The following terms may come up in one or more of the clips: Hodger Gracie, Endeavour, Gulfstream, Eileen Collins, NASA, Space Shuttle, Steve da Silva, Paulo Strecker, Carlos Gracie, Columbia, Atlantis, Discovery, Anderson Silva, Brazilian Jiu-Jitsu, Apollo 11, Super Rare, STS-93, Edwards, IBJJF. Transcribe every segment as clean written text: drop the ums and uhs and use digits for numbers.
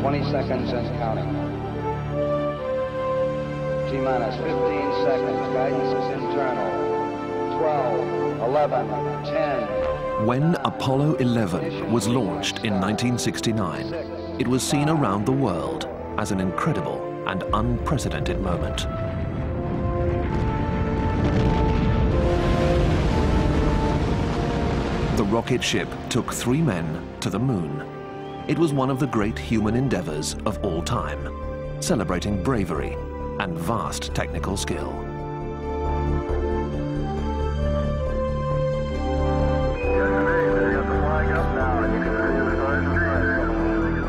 20 seconds and counting. T-minus 15 seconds. Guidance is internal. 12, 11, 10. When Apollo 11 was launched in 1969, it was seen around the world as an incredible and unprecedented moment. The rocket ship took 3 men to the moon. It was one of the great human endeavors of all time, celebrating bravery and vast technical skill.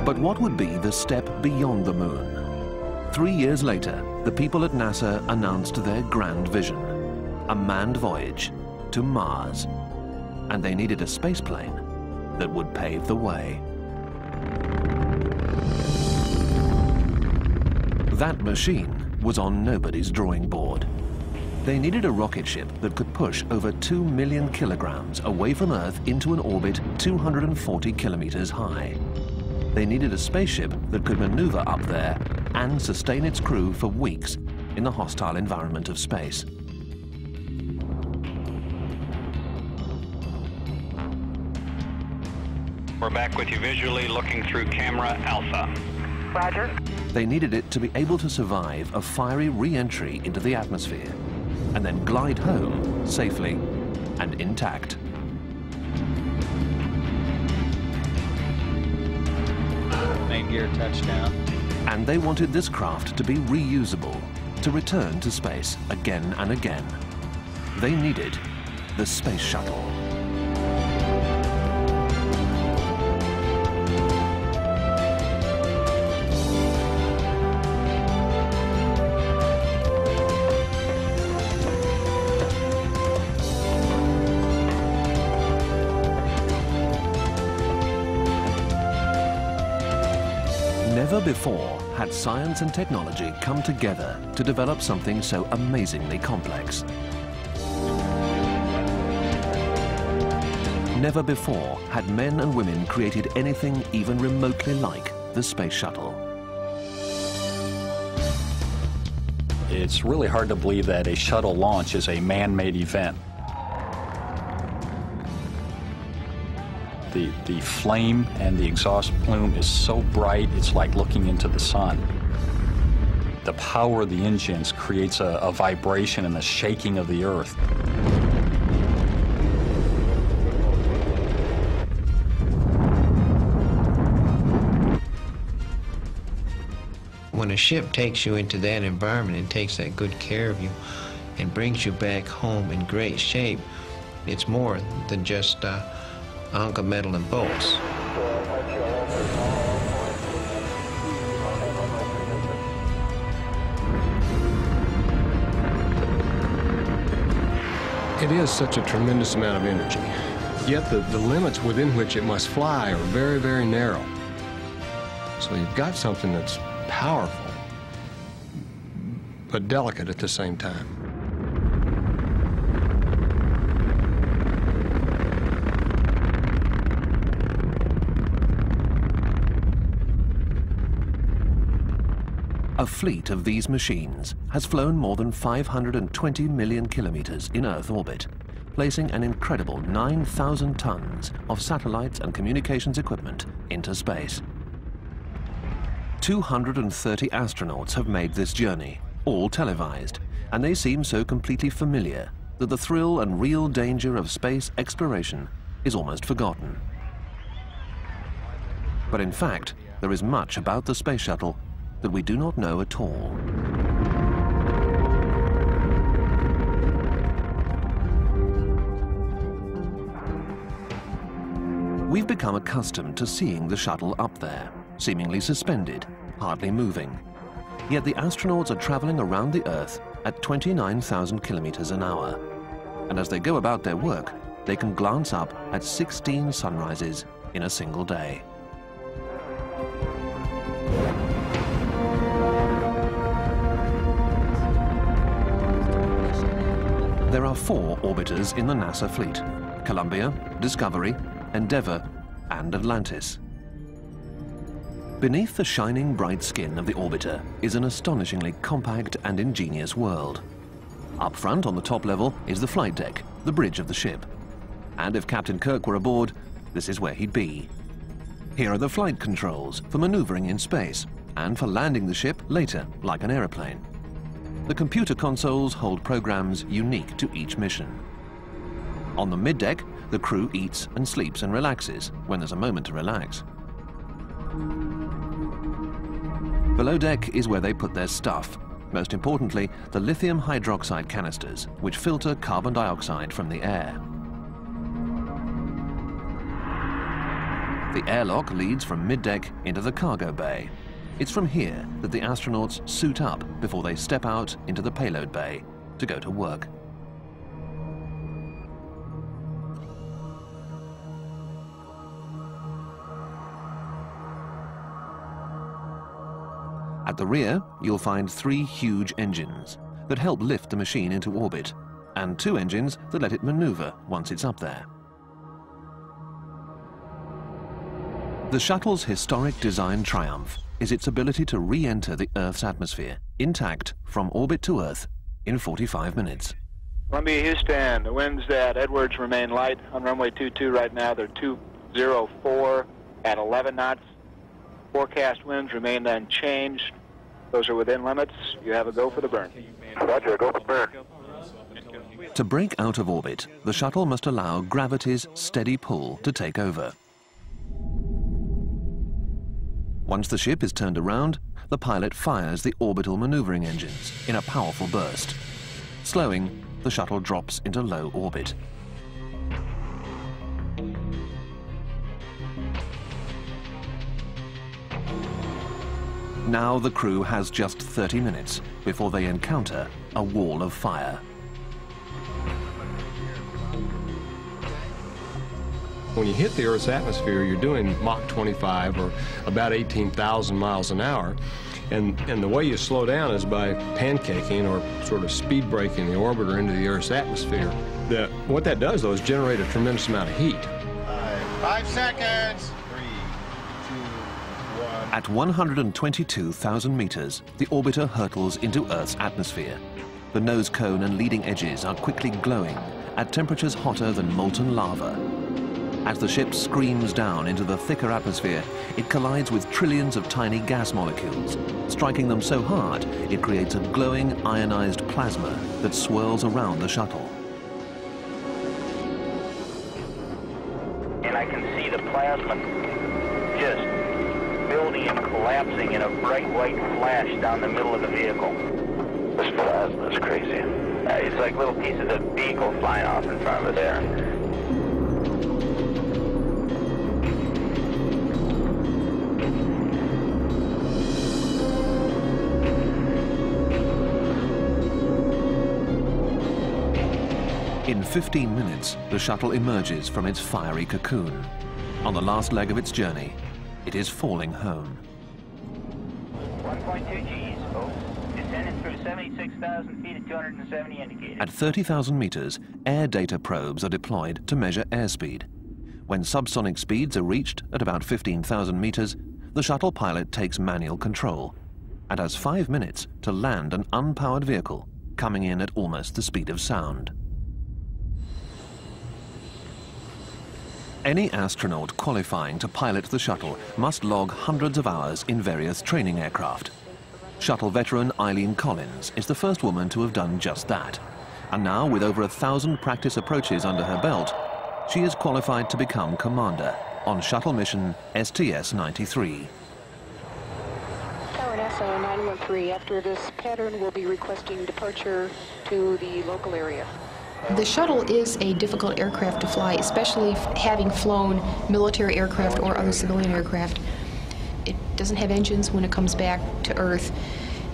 But what would be the step beyond the moon? 3 years later, the people at NASA announced their grand vision, a manned voyage to Mars. And they needed a spaceplane that would pave the way. That machine was on nobody's drawing board. They needed a rocket ship that could push over 2 million kilograms away from Earth into an orbit 240 kilometers high. They needed a spaceship that could maneuver up there and sustain its crew for weeks in the hostile environment of space. We're back with you visually, looking through camera alpha. Roger. They needed it to be able to survive a fiery re-entry into the atmosphere and then glide home safely and intact. Main gear touchdown. And they wanted this craft to be reusable, to return to space again and again. They needed the Space Shuttle. Never before had science and technology come together to develop something so amazingly complex. Never before had men and women created anything even remotely like the Space Shuttle. It's really hard to believe that a shuttle launch is a man-made event. The flame and the exhaust plume is so bright, it's like looking into the sun. The power of the engines creates a vibration and a shaking of the earth. When a ship takes you into that environment and takes that good care of you and brings you back home in great shape, it's more than just hunk of metal and bolts. It is such a tremendous amount of energy, yet the limits within which it must fly are very, very narrow. So you've got something that's powerful, but delicate at the same time. A fleet of these machines has flown more than 520 million kilometers in Earth orbit, placing an incredible 9,000 tons of satellites and communications equipment into space. 230 astronauts have made this journey, all televised, and they seem so completely familiar that the thrill and real danger of space exploration is almost forgotten. But in fact, there is much about the Space Shuttle that we do not know at all. We've become accustomed to seeing the shuttle up there, seemingly suspended, hardly moving. Yet the astronauts are traveling around the Earth at 29,000 kilometers an hour. And as they go about their work, they can glance up at 16 sunrises in a single day. There are 4 orbiters in the NASA fleet: Columbia, Discovery, Endeavour, and Atlantis. Beneath the shining bright skin of the orbiter is an astonishingly compact and ingenious world. Up front on the top level is the flight deck, the bridge of the ship. And if Captain Kirk were aboard, this is where he'd be. Here are the flight controls for maneuvering in space and for landing the ship later, like an aeroplane. The computer consoles hold programs unique to each mission. On the middeck, the crew eats and sleeps and relaxes when there's a moment to relax. Below deck is where they put their stuff, most importantly, the lithium hydroxide canisters, which filter carbon dioxide from the air. The airlock leads from middeck into the cargo bay. It's from here that the astronauts suit up before they step out into the payload bay to go to work. At the rear, you'll find three huge engines that help lift the machine into orbit, and two engines that let it maneuver once it's up there. The shuttle's historic design triumph is its ability to re-enter the Earth's atmosphere, intact, from orbit to Earth in 45 minutes. Columbia, Houston, the wind's at Edwards, remain light on runway 22 right now. They're 204 at 11 knots. Forecast winds remain unchanged. Those are within limits. You have a go for the burn. Roger, go for the burn. To break out of orbit, the shuttle must allow gravity's steady pull to take over. Once the ship is turned around, the pilot fires the orbital maneuvering engines in a powerful burst. Slowing, the shuttle drops into low orbit. Now the crew has just 30 minutes before they encounter a wall of fire. When you hit the Earth's atmosphere, you're doing Mach 25 or about 18,000 miles an hour. And the way you slow down is by pancaking or sort of speed braking the orbiter into the Earth's atmosphere. What that does, though, is generate a tremendous amount of heat. 5 seconds. At 122,000 meters, the orbiter hurtles into Earth's atmosphere. The nose cone and leading edges are quickly glowing at temperatures hotter than molten lava. As the ship screams down into the thicker atmosphere, it collides with trillions of tiny gas molecules. Striking them so hard, it creates a glowing ionized plasma that swirls around the shuttle. And I can see the plasma just building and collapsing in a bright white flash down the middle of the vehicle. This plasma is crazy. It's like little pieces of vehicle flying off in front of us there. In 15 minutes, the shuttle emerges from its fiery cocoon. On the last leg of its journey, it is falling home. 1.2 Gs, folks. Descending through 76,000 feet at 270 indicated. At 30,000 meters, air data probes are deployed to measure airspeed. When subsonic speeds are reached at about 15,000 meters, the shuttle pilot takes manual control and has 5 minutes to land an unpowered vehicle coming in at almost the speed of sound. Any astronaut qualifying to pilot the shuttle must log hundreds of hours in various training aircraft. Shuttle veteran Eileen Collins is the first woman to have done just that. And now, with over 1,000 practice approaches under her belt, she is qualified to become commander on shuttle mission STS-93. Tower NASA 913, after this pattern, we'll be requesting departure to the local area. The shuttle is a difficult aircraft to fly, especially having flown military aircraft or other civilian aircraft. It doesn't have engines when it comes back to Earth.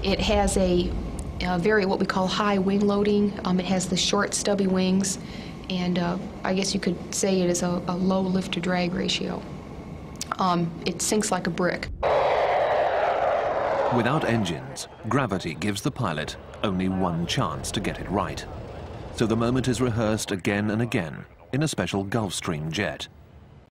It has a very, what we call, high wing loading. It has the short, stubby wings, and I guess you could say it is a low lift-to-drag ratio. It sinks like a brick. Without engines, gravity gives the pilot only one chance to get it right. So the moment is rehearsed again and again in a special Gulfstream jet.